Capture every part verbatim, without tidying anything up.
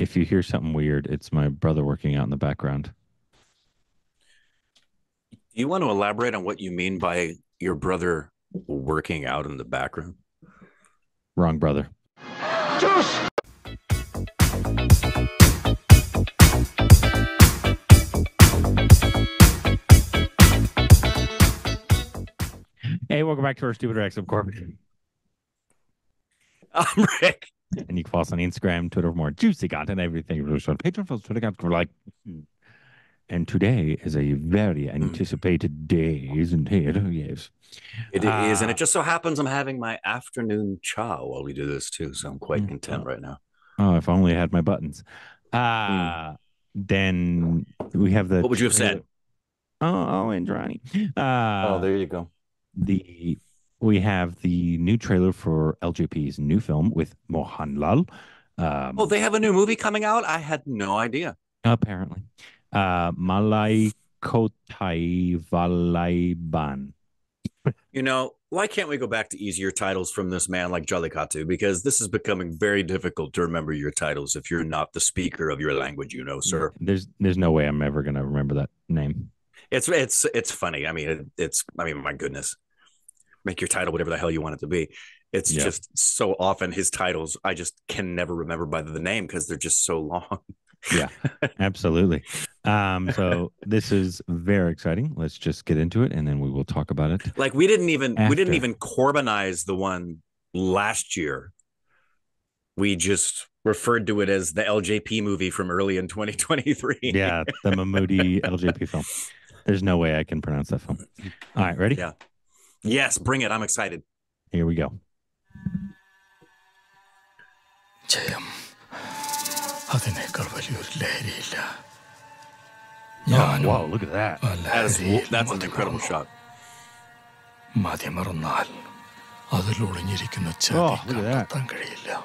If you hear something weird, it's my brother working out in the background. Do you want to elaborate on what you mean by your brother working out in the background? Wrong brother. Just- Hey, welcome back to our Stupid Rex. I'm Corbin. I'm Rick. And you can follow us on Instagram, Twitter for more juicy content, everything. Patreon follows Twitter accounts for like. And today is a very anticipated day, isn't it? Oh, yes. It uh, is. And it just so happens I'm having my afternoon chow while we do this, too. So I'm quite content right now. Oh, if only I had my buttons. Uh, mm. Then we have the. What would you have said? Oh, oh and Ronnie. Uh, oh, there you go. The. We have the new trailer for L J P's new film with Mohanlal. Um, oh, they have a new movie coming out? I had no idea. Apparently. Uh, Malaikottai Valiban. You know, why can't we go back to easier titles from this man like Jallikattu? Because this is becoming very difficult to remember your titles if you're not the speaker of your language, you know, sir. There's there's no way I'm ever going to remember that name. It's it's it's funny. I mean, it, it's I mean, my goodness. Make your title whatever the hell you want it to be. It's yeah. just so often his titles, I just can never remember by the name because they're just so long. Yeah, absolutely. Um, so this is very exciting. Let's just get into it, and then we will talk about it. Like we didn't even after. we didn't even Corbinize the one last year. We just referred to it as the L J P movie from early in twenty twenty-three. Yeah, the Mahmoodi L J P film. There's no way I can pronounce that film. All right, ready? Yeah. Yes, bring it. I'm excited. Here we go. Jayam, adinekal valiyullerilla. Oh, wow, look at that. That is, that's an incredible shot. Madhyamaranal, adilolingirikkunna chathikka thangalilla.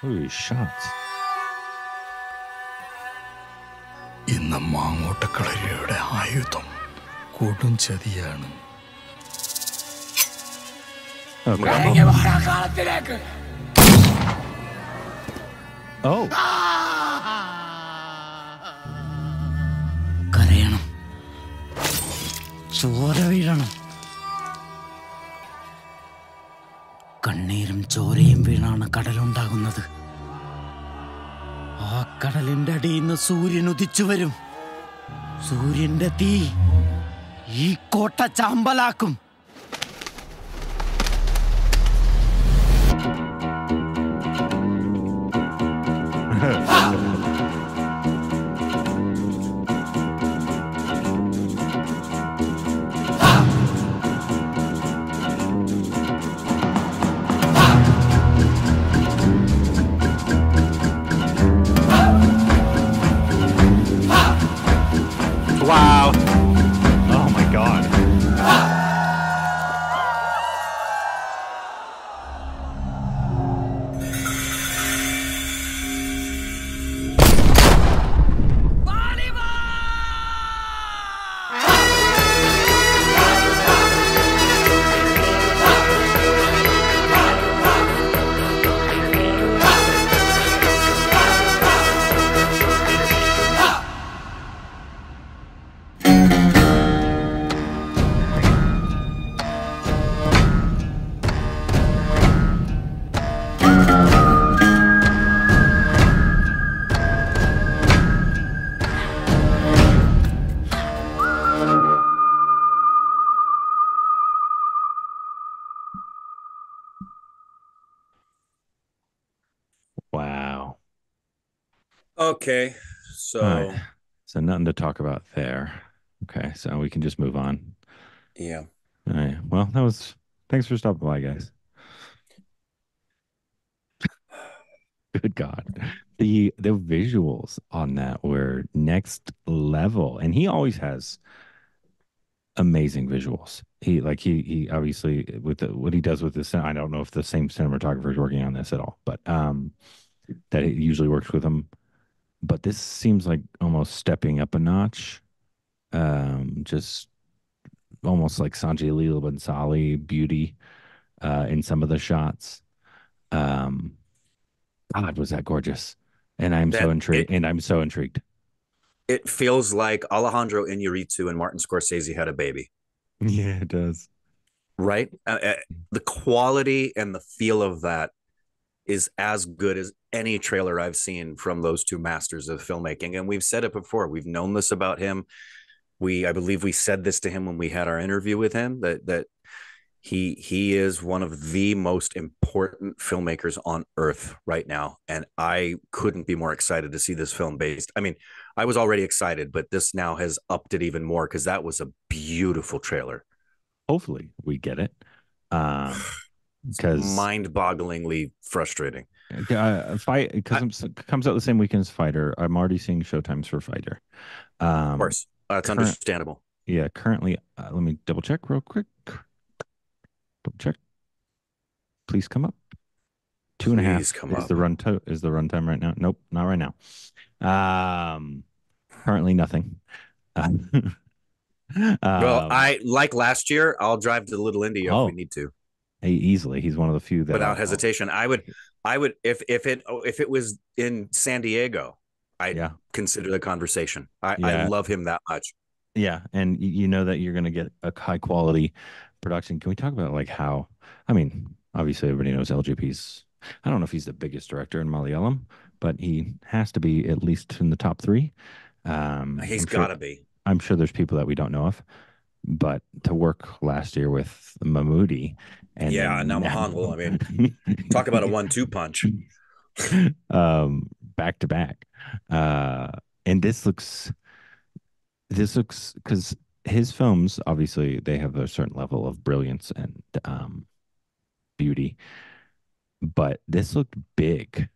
Holy shots. Inna maangottakkalariyude aayudham kodum chediyanu. Okay. Oh. Karayana. Choravirana. Kanneerum chorayum veerana kadalundagunnathu. Aa kadalinte adiyinnu Suryan udichu varum. Suryante thee ee kota chambalakum. Okay, so right. So nothing to talk about there. Okay, so we can just move on. Yeah. All right. Well, that was. Thanks for stopping by, guys. Good God, the the visuals on that were next level, and he always has amazing visuals. He like he he obviously with the, what he does with this. I don't know if the same cinematographer is working on this at all, but um, that it usually works with him. But this seems like almost stepping up a notch. Um, just almost like Sanjay Leela Bansali beauty uh, in some of the shots. Um, God, was that gorgeous. And I'm so intrigued. It, and I'm so intrigued. It feels like Alejandro Iñárritu and Martin Scorsese had a baby. Yeah, it does. Right? Uh, uh, the quality and the feel of that is as good as any trailer I've seen from those two masters of filmmaking. And we've said it before. We've known this about him. We, I believe we said this to him when we had our interview with him, that that he he is one of the most important filmmakers on earth right now. And I couldn't be more excited to see this film based. I mean, I was already excited, but this now has upped it even more because that was a beautiful trailer. Hopefully we get it. Um, because mind-bogglingly frustrating. Uh, fight because it comes out the same weekend as Fighter. I'm already seeing showtimes for Fighter. Um, of course, that's uh, understandable. Yeah, currently, uh, let me double check real quick. Double check. Please come up. Two and a half come is, the run to, is the run time right now. Nope, not right now. Um, currently nothing. Uh, well, um, I like last year. I'll drive to Little India oh. if we need to. Easily, he's one of the few that without hesitation. I would, I would, if if it if it was in San Diego, I'd yeah. consider the conversation. I, yeah. I love him that much. Yeah, and you know that you're going to get a high quality production. Can we talk about like how? I mean, obviously everybody knows L J P's. I don't know if he's the biggest director in Malayalam, but he has to be at least in the top three. Um, he's got to be. I'm sure there's people that we don't know of. But to work last year with Mahmoodi and yeah, now Mohanlal, I mean, talk about a one two punch, um, back to back. Uh, and this looks, this looks because his films obviously they have a certain level of brilliance and um, beauty, but this looked big,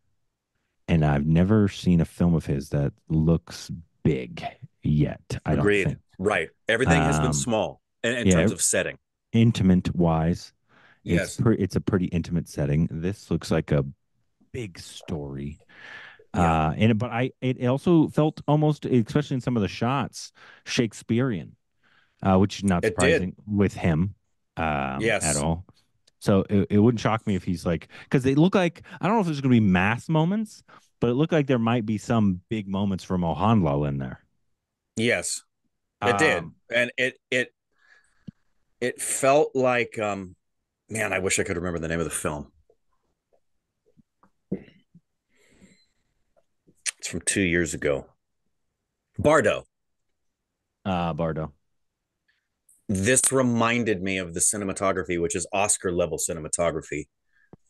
and I've never seen a film of his that looks big yet. I Agreed. don't think. Right. Everything has been um, small in, in yeah, terms of setting. Intimate wise. Yes. It's, pre it's a pretty intimate setting. This looks like a big story. Yeah. Uh, and But I it also felt almost, especially in some of the shots, Shakespearean, uh, which is not surprising with him um, yes. at all. So it, it wouldn't shock me if he's like, because they look like, I don't know if there's going to be mass moments, but it looked like there might be some big moments for Mohanlal in there. Yes. It did, um, and it it it felt like, um, man, I wish I could remember the name of the film. It's from two years ago. Bardo. Uh, Bardo. This reminded me of the cinematography, which is Oscar-level cinematography,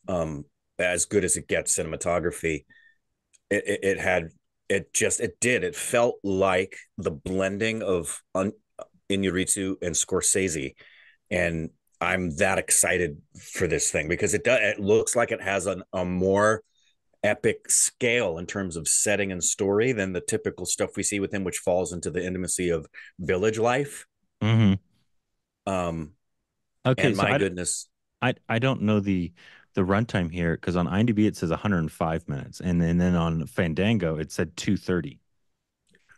um, as good as it gets cinematography. It, it, it had... It just, it did. It felt like the blending of Iñárritu and Scorsese. And I'm that excited for this thing because it does, it looks like it has an, a more epic scale in terms of setting and story than the typical stuff we see with him, which falls into the intimacy of village life. Mm-hmm. Um, okay. And so my I goodness. I, I don't know the... the runtime here, because on I M D B it says one hundred five minutes, and, and then on Fandango it said two thirty.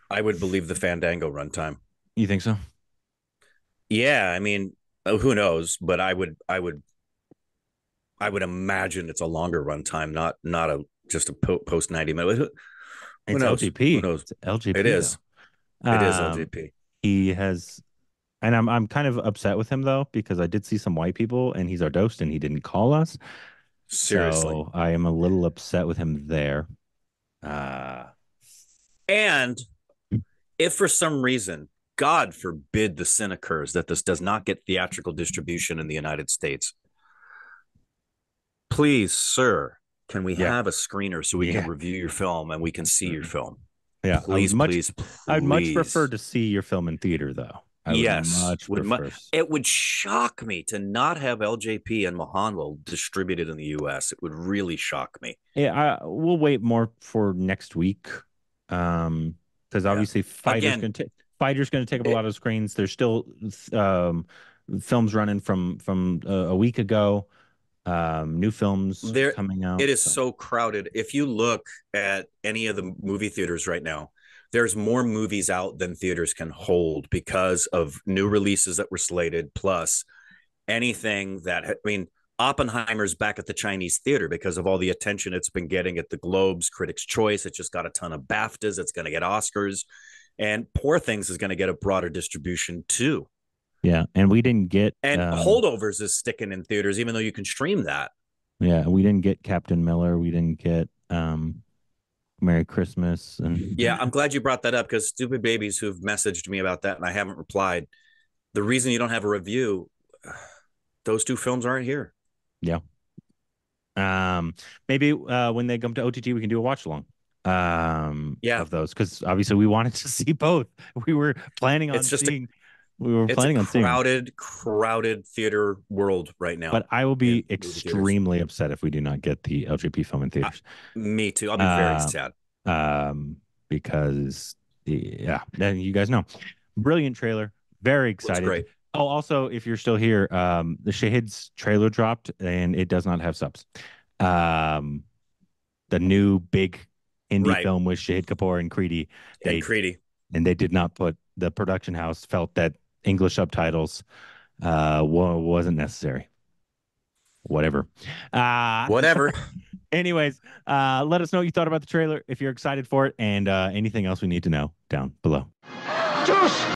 I would believe the Fandango runtime. You think so? Yeah, I mean, who knows? But I would, I would, I would imagine it's a longer runtime, not not a just a po post ninety minute. Who, who it's knows? L J P. Who knows? It's L J P. It is. Though. It is um, L J P. He has. And I'm I'm kind of upset with him though, because I did see some white people and he's our host and he didn't call us. Seriously. So I am a little upset with him there. Uh and if for some reason, God forbid the sin occurs that this does not get theatrical distribution in the United States, please, sir, can we yeah. have a screener so we yeah. can review your film and we can see your film? Yeah, please, much, please, please. I'd much prefer to see your film in theater though. I yes, would much would mu it would shock me to not have L J P and Mohanlal distributed in the U S. It would really shock me. Yeah, I, we'll wait more for next week because um, obviously yeah. Fighter's going to Fighter's going to take up it, a lot of screens. There's still um, films running from from uh, a week ago. Um, new films there, coming out. It is so. so crowded. If you look at any of the movie theaters right now, there's more movies out than theaters can hold because of new releases that were slated. Plus anything that, I mean, Oppenheimer's back at the Chinese theater because of all the attention it's been getting at the Globes, Critics' Choice. It just got a ton of BAFTAs. It's going to get Oscars. And Poor Things is going to get a broader distribution, too. Yeah, and we didn't get... And um, Holdovers is sticking in theaters, even though you can stream that. Yeah, we didn't get Captain Miller. We didn't get um, Merry Christmas. And yeah, I'm glad you brought that up, because stupid babies who've messaged me about that, and I haven't replied. The reason you don't have a review, those two films aren't here. Yeah. Um, maybe uh, when they come to O T T, we can do a watch along. Um, yeah, of those, because obviously we wanted to see both. We were planning on it's just seeing. A, we were planning on seeing. It's a crowded, crowded theater world right now. But I will be extremely theaters. upset if we do not get the L J P film in theaters. Uh, me too. I'll be very uh, sad. Um, because yeah, then you guys know. Brilliant trailer. Very excited. Great. Oh, also, if you're still here, um, the Shahid's trailer dropped, and it does not have subs. Um, the new big indie right. film with Shahid Kapoor and Creedy. They, and Creedy. And they did not put, the production house felt that English subtitles uh, wasn't necessary. Whatever. Uh, Whatever. Anyways, uh, let us know what you thought about the trailer, if you're excited for it, and uh, anything else we need to know down below. Juice!